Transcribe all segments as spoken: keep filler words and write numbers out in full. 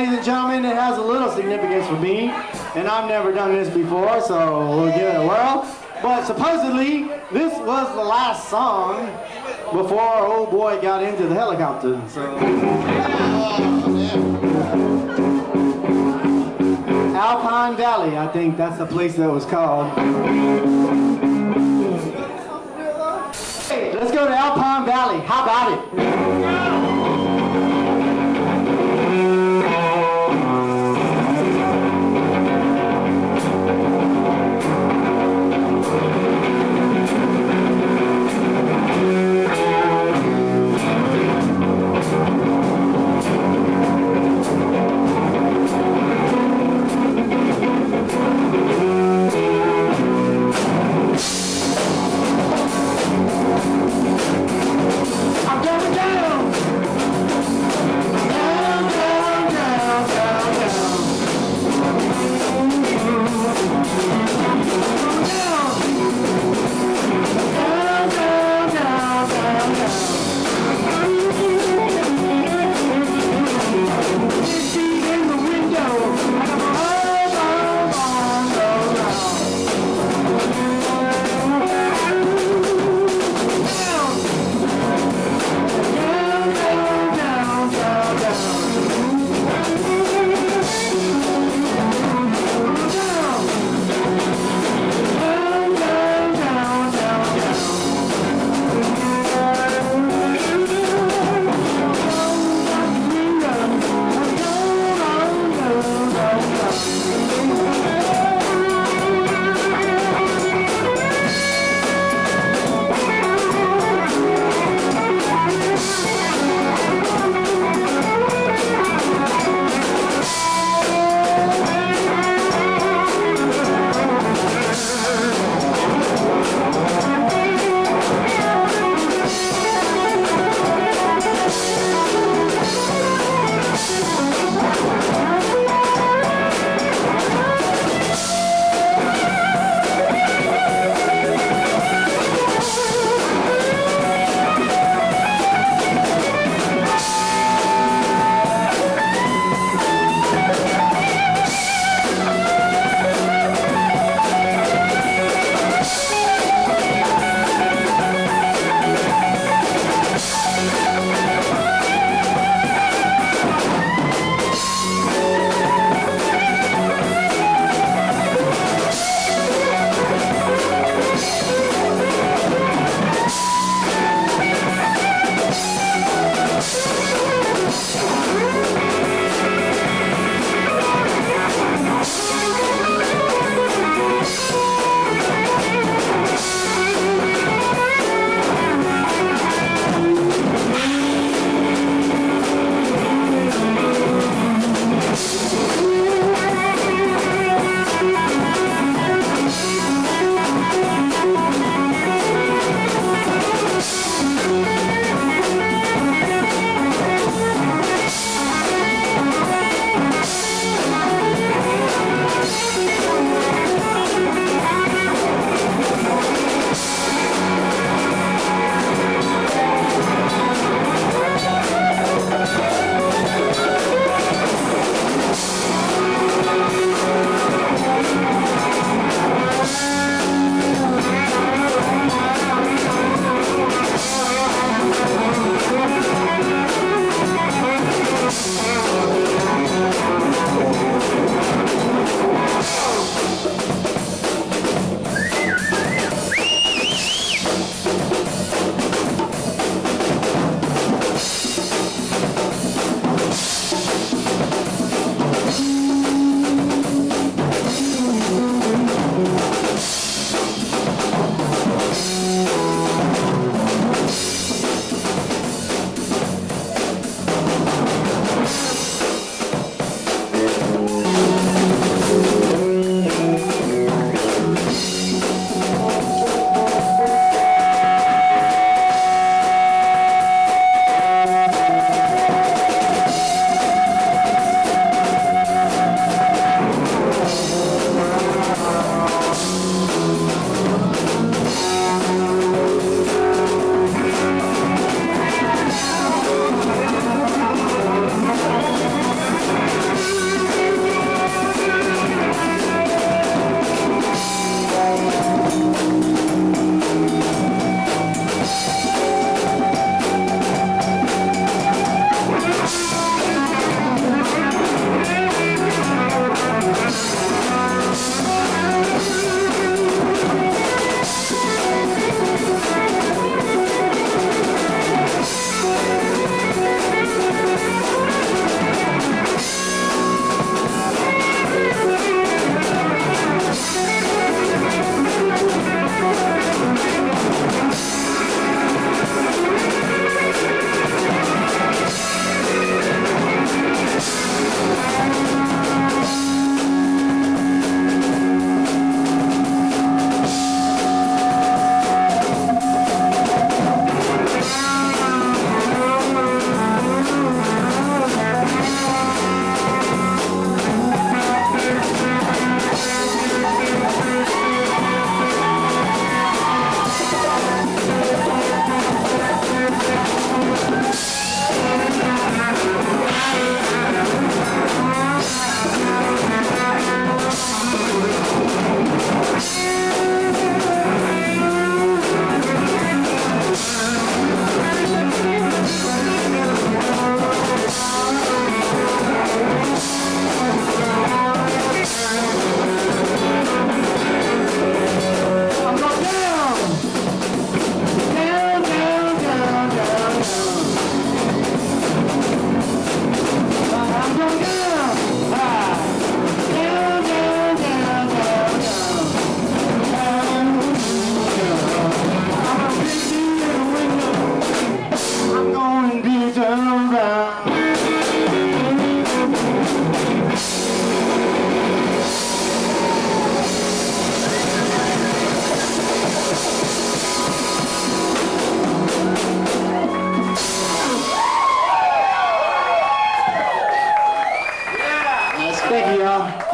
ladies and gentlemen, it has a little significance for me, and I've never done this before, so we'll give it a whirl. But supposedly, this was the last song before our old boy got into the helicopter, so... Alpine Valley, I think that's the place that was called. Hey, let's go to Alpine Valley. How about it? Down.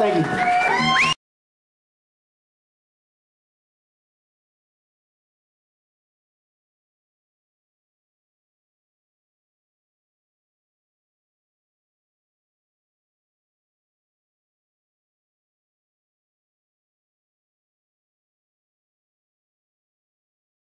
Thank you.